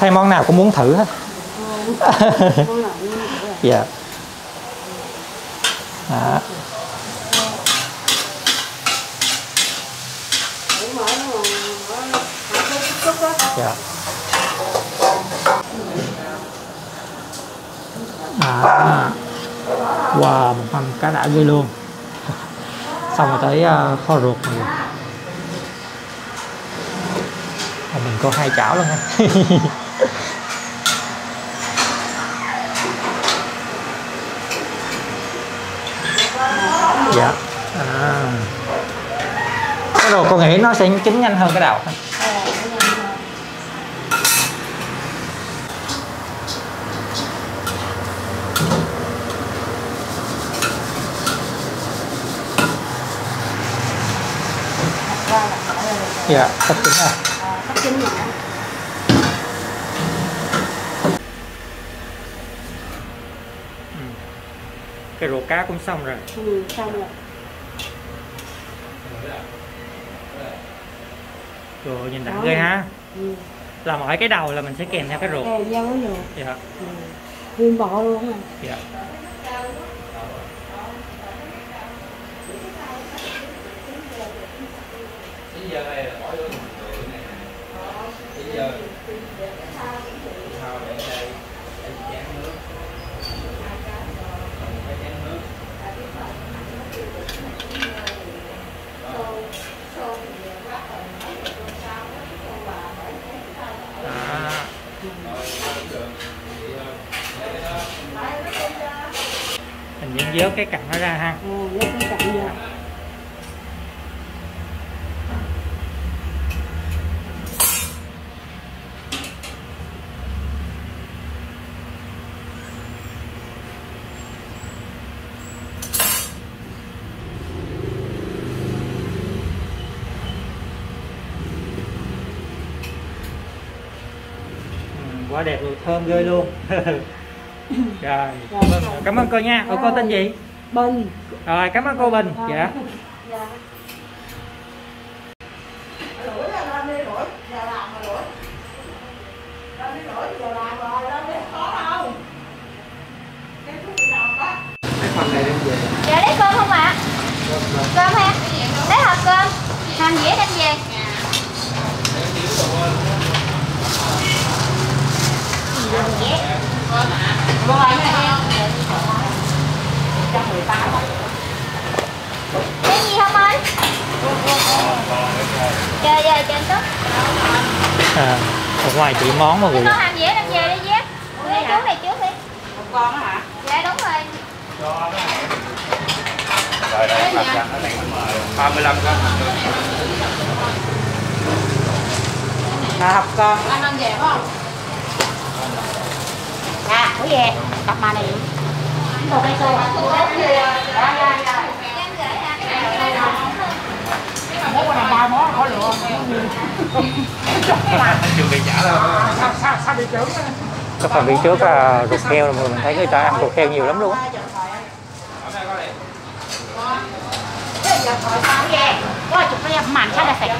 Thay món nào cũng muốn thử hết. Dạ. Đó. Dạ. À, wow, một phần cá đã ghê luôn. Xong rồi tới uh, kho ruột này. À, mình có hai chảo luôn ha. Dạ. À. Cái ruột con nghĩ nó sẽ chín nhanh hơn cái đầu. Dạ, sắp chín rồi. À, sắp chín rồi. Ừ. Cái ruột cá cũng xong rồi. Ừ, xong rồi. Rồi, nhìn đẳng ghê ha. Ừ. Là mỗi cái đầu là mình sẽ kèm theo cái ruột. Kèm theo cái ruột. Dạ. Ừ. Nguyên bộ luôn rồi. Dạ. Vớt cái cặn nó ra ha. Ừ, vớt cái cặn ra. Ừ, quá đẹp luôn, thơm ghê luôn. Rồi. Rồi, cảm ơn cô nha. Ủa, cô tên gì? Bình. Rồi, cảm ơn cô Bình. Rồi. Dạ. Dạ. Dạ lấy cơm không ạ? À? Cơm ha. Lấy hộp cơm. Làm dĩa đem về. Cô bán này em. Cái gì không anh? Trời ơi, trên tức. À, ở ngoài chỉ món mà. Cô làm dĩa đem về đi dép. Lấy chú này trước đi. Một con đó hả? Dạ đúng rồi. Rồi đây, ba mươi lăm con. Là học con. Anh ăn về không? À, ủa về, cặp mà này. Một cây xô. Món này ba món khỏi lựa. Cái phần viên trước là ruột heo là mình thấy người ta ăn ruột heo nhiều lắm luôn. Có chụp cái màn khá là sạch.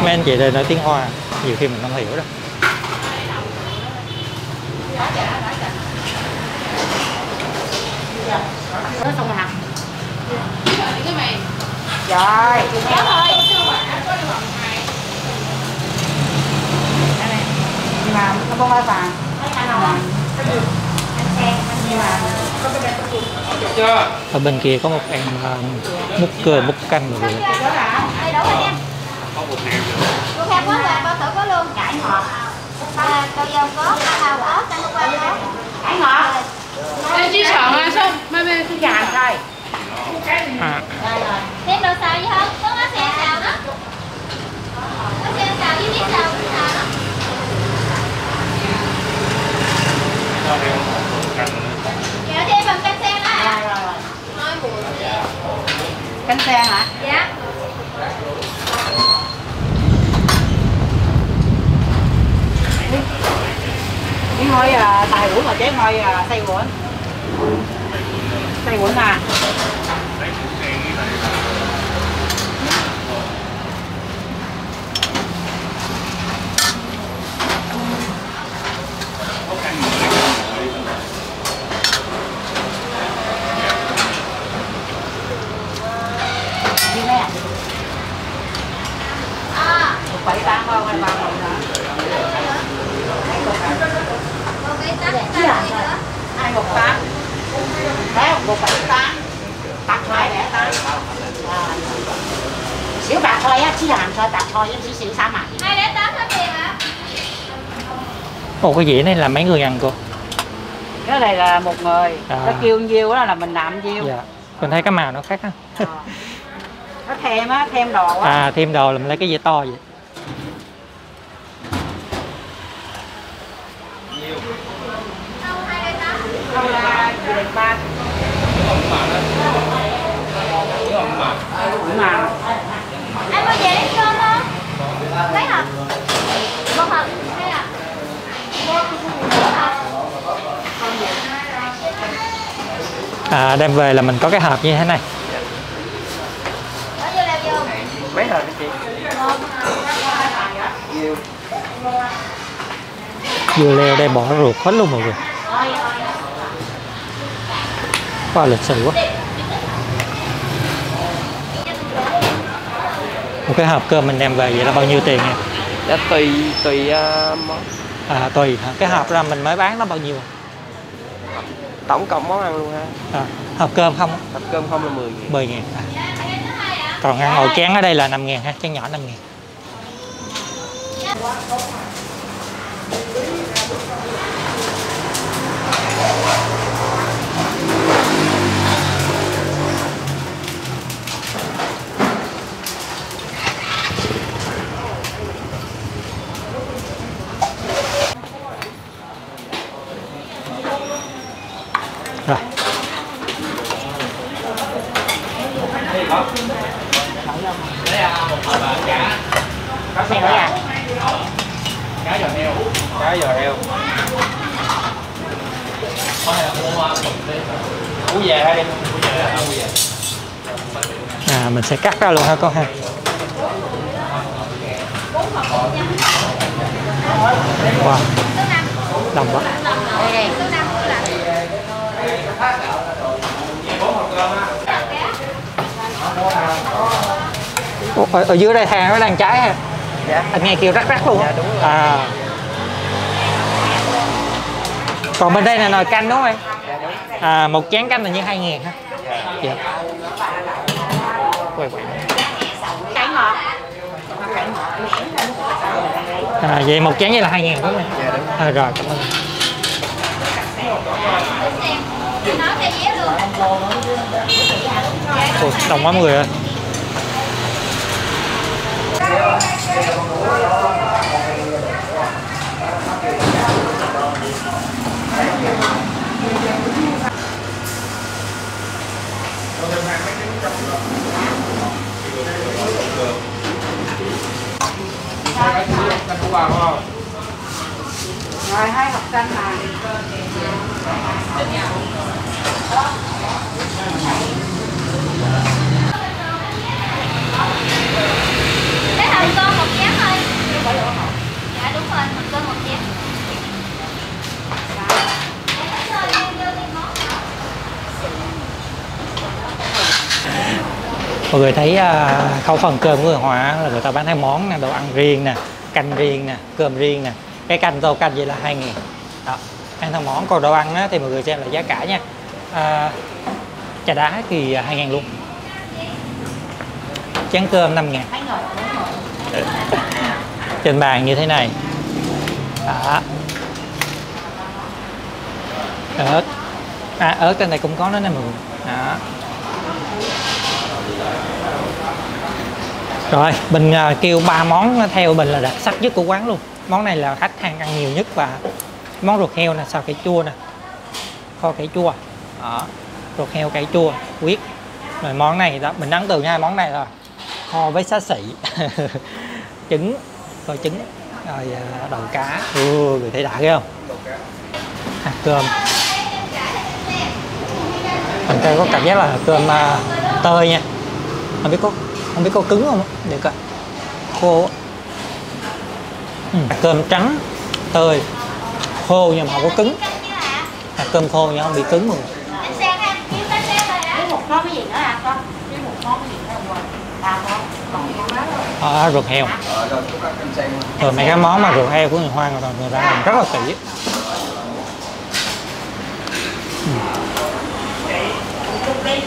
Mấy anh chị đây nói tiếng Hoa nhiều khi mình không hiểu đâu. Xong rồi hả? Rồi. Mà nó không ai vàng. Ở bên kia có một em múc cơm múc canh rồi. À. Cánh sen hả? Dạ. Đi ngồi tài quẩn mà chế ngồi xay quẩn. Xay quẩn à. Ồ, cái dĩa này là mấy người ăn cô? Cái này là một người, à. Nó kêu nhiêu đó là mình làm nhiêu. Dạ. Mình thấy cái màu nó khác á. À. Nó thêm á, thêm đồ á. À, thêm đồ là mình lấy cái dĩa to vậy. Anh có dĩa cơm không? Mấy hộp? Một hộp hay là? À, đem về là mình có cái hộp như thế này. Mấy hộp chị? Dưa leo đây bỏ ruột hết luôn mọi người. Quá lịch sự quá. Một cái hộp cơm mình đem về vậy là bao nhiêu tiền nha? Dạ tùy tùy uh, món. À tùy hả? Cái hộp ra mình mới bán nó bao nhiêu? Tổng cộng món ăn luôn ha. À, hộp cơm không? Hộp cơm không là mười nghìn. mười nghìn à. Còn ăn ổ chén ở đây là năm nghìn ha, chén nhỏ năm nghìn. Rồi. Cá giò heo. Cá giò heo. À, mình sẽ cắt ra luôn ha con ha. Wow. Đồng quá. Ủa, ở, ở dưới đây hàng nó đang cháy ha. Dạ. Anh nghe kêu rắc rắc luôn. Dạ, đúng rồi. À. Còn bên đây là nồi canh đúng không em? Dạ, đúng. À, một chén canh là như hai nghìn ha. Dạ. Dạ. Quay quay. Cái ngọt. À, vậy một chén vậy là hai nghìn đúng không em? Dạ, đúng. À, rồi, cảm ơn. Ủa, đồng quá mọi người ơi. Rồi hai học sinh này. Đó. Cái hầm cơm một chén thôi. Dạ đúng rồi, hầm cơm một chén. Mọi người thấy khẩu phần cơm của người Hoa là người ta bán hai món nè, đồ ăn riêng nè, canh riêng nè, cơm riêng nè. Cái canh tô canh vậy là hai nghìn. Đó, ăn thằng món. Còn đồ ăn á, thì mọi người xem là giá cả nha. À, trà đá thì hai nghìn luôn. Chén cơm năm nghìn. Trên bàn như thế này. Đó. Ớt. À, ớt trên này cũng có nữa nè mọi người. Đó. Rồi, mình uh, kêu ba món theo mình là đặc sắc nhất của quán luôn. Món này là khách hàng ăn nhiều nhất, và món ruột heo nè, xào cải chua nè, kho cải chua. Đó, ruột heo cải chua, huyết. Rồi món này đó, mình ăn từ hai món này rồi. Kho với xá xị. Trứng, kho trứng. Rồi uh, đầu cá. Ừ, người thấy đã ghê không? Hạt cơm. Mình thấy có cảm giác là cơm uh, tơi nha. Không biết có không biết có cứng không, để coi. Khô. Ừ, hạt cơm trắng tơi khô nhưng mà không có cứng. Hạt cơm khô nhưng không bị cứng luôn. Anh Sang ha, kêu cái xe rồi đó. Một món cái gì nữa à con? Cái một món cái gì nữa rồi. Ba món, còn món đó thôi. Ờ ruột heo. Ờ rồi chúc anh Sang. Rồi mấy cái món mà ruột heo của người Hoa người ta người ta làm rất là kỹ.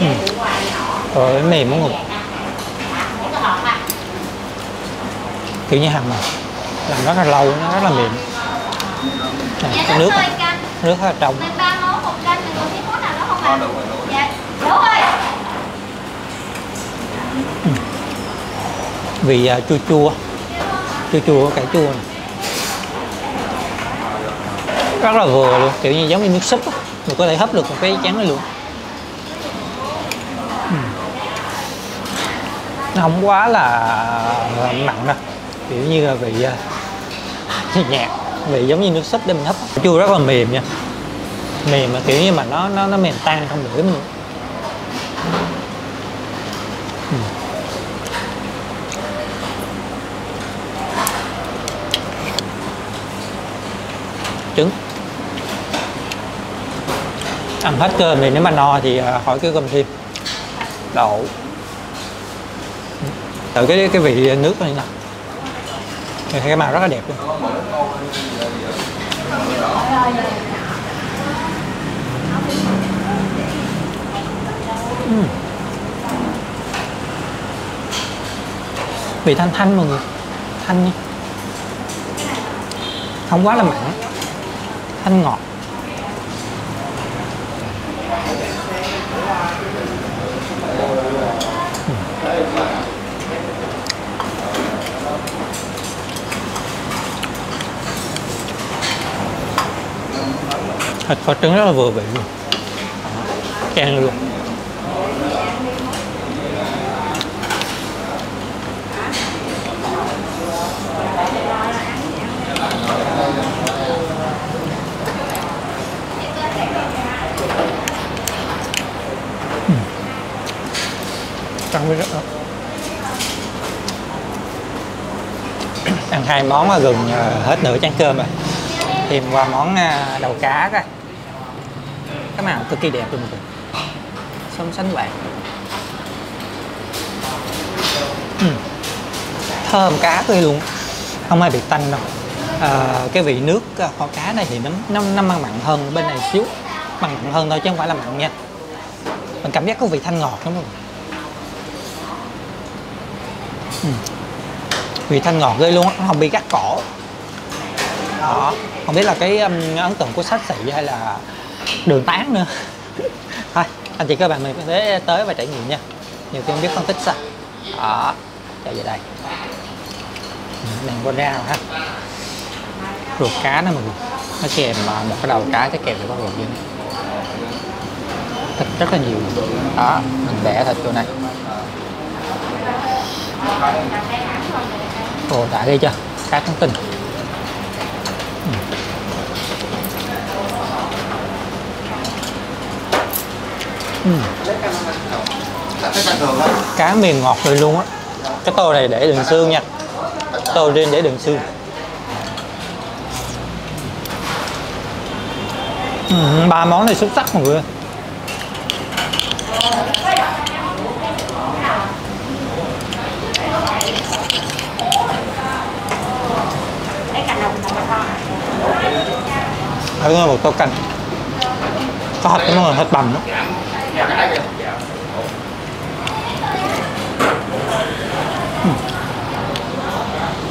Ừ. Rồi mềm món ngục. Kiểu như hầm mà làm rất là lâu, nó rất là mềm. Này, dạ, cái nước hơi canh. Nước hơi trong. Mình ba món một canh, mình còn cái món nào đó không ạ? Đủ rồi, đủ. Dạ, đủ rồi. Ừ. Vị uh, chua chua. Chua chua cải chua này. Rất là vừa luôn, kiểu như giống như nước súp á, mình có thể hấp được một cái chén này luôn. Ừ. Nó không quá là mặn đâu. Kiểu như là vị uh, nhạt, vị giống như nước súp để mình hấp. Chua rất là mềm nha, mềm mà kiểu như mà nó nó nó mềm tan trong lưỡi mình. Ừ. Trứng. Ăn hết cơm thì nếu mà no thì uh, hỏi cái cơm thêm. Đậu. Tự cái cái vị nước này nè. Cái màu rất là đẹp luôn. Uhm. Vị thanh thanh mọi người, thanh nha, không quá là mặn, thanh ngọt. Thịt kho trứng rất là vừa vị luôn. Chan luôn. Ừ. Trắng với rất đó. Ăn hai món là gần hết nửa chén cơm rồi. Tìm qua món đầu cá coi. Cái màu cực kỳ đẹp luôn, xanh xanh vàng. Ừ. Thơm cá tươi luôn, không ai bị tanh đâu. À, cái vị nước kho cá này thì nó nó nó mang mặn hơn bên này xíu, mặn mặn hơn thôi chứ không phải là mặn nha. Mình cảm giác có vị thanh ngọt đúng không? Ừ. Vị thanh ngọt ghê luôn, không bị gắt cổ. Đó. Không biết là cái um, ấn tượng của xá xị hay là đường tán nữa. Thôi, anh chị các bạn mình sẽ tới và trải nghiệm nha. Nhiều khi không biết phân tích sao. Đó, chạy về đây. Đang có rau ha. Ruột cá nè mọi người. Nó kèm một cái đầu cá, cái kèm với con ruột như này. Thịt rất là nhiều. Đó, mình bẻ thịt vô này. Ồ, đã ghê chưa? Cá trắng tinh. Ừ. Cá mềm ngọt rồi luôn á. Cái tô này để đường xương nha. Tô riêng để đường xương. Ừ, ba món này xuất sắc mọi người. Thử một tô canh có thịt đúng rồi, thịt bằm đó.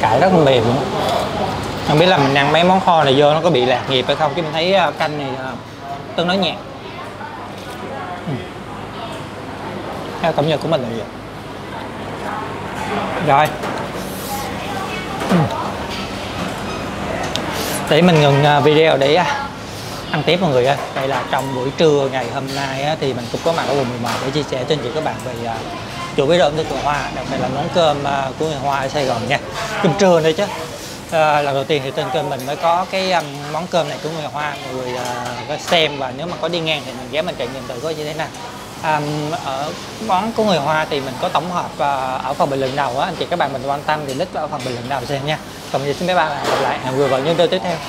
Cải rất mềm luôn. Không biết là mình ăn mấy món kho này vô nó có bị lạc nghiệp hay không, chứ mình thấy canh này tương đối nhạt. Theo cảm nhận của mình là gì? Rồi để mình ngừng video để ăn tiếp mọi người ơi. Đây là trong buổi trưa ngày hôm nay thì mình cũng có mặt ở vùng mười một để chia sẻ cho anh chị các bạn về chủ bí độm của người Hoa, đặc biệt là món cơm của người Hoa ở Sài Gòn nha. Cơm trưa đây chứ. À, lần đầu tiên thì trên kênh mình mới có cái um, món cơm này của người Hoa, mọi người uh, xem, và nếu mà có đi ngang thì mình ghé mình trải nghiệm thử có như thế nào. Um, ở món của người Hoa thì mình có tổng hợp uh, ở phần bình luận đầu á, anh chị các bạn mình quan tâm thì click vào phần bình luận đầu xem nha. Còn bây giờ xin bye bye và hẹn gặp lại, hẹn gặp lại những video tiếp theo.